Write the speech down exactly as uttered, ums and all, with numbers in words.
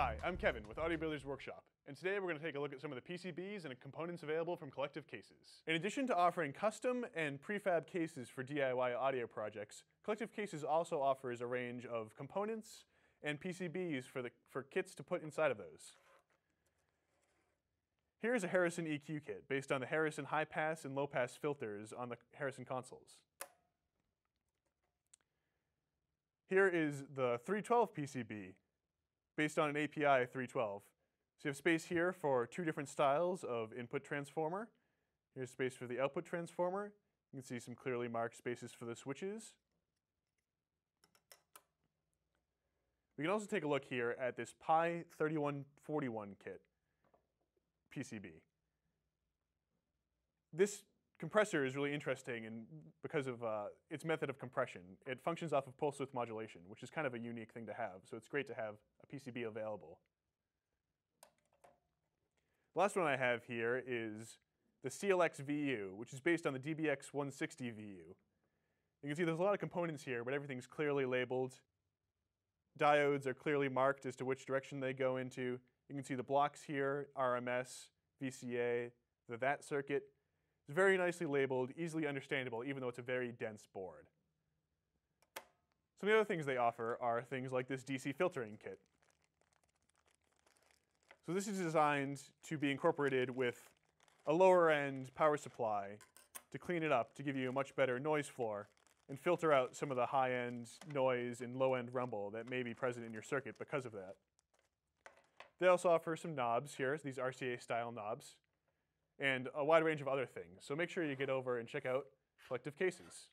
Hi, I'm Kevin with Audio Builders Workshop, and today we're going to take a look at some of the P C Bs and components available from Collective Cases. In addition to offering custom and prefab cases for D I Y audio projects, Collective Cases also offers a range of components and P C Bs for, the, for kits to put inside of those. Here's a Harrison E Q kit based on the Harrison high-pass and low-pass filters on the Harrison consoles. Here is the three twelve P C B, based on an A P I three twelve. So you have space here for two different styles of input transformer. Here's space for the output transformer. You can see some clearly marked spaces for the switches. We can also take a look here at this P I thirty-one forty-one kit P C B. This compressor is really interesting and because of uh, its method of compression. It functions off of pulse width modulation, which is kind of a unique thing to have, so it's great to have a P C B available. The last one I have here is the C L X V U, which is based on the D B X one sixty V U. You can see there's a lot of components here, but everything's clearly labeled. Diodes are clearly marked as to which direction they go into. You can see the blocks here, R M S, V C A, the V A T circuit. It's very nicely labeled, easily understandable, even though it's a very dense board. Some of the other things they offer are things like this D C filtering kit. So this is designed to be incorporated with a lower-end power supply to clean it up, to give you a much better noise floor, and filter out some of the high-end noise and low-end rumble that may be present in your circuit because of that. They also offer some knobs here, these R C A-style knobs, and a wide range of other things. So make sure you get over and check out Collective Cases.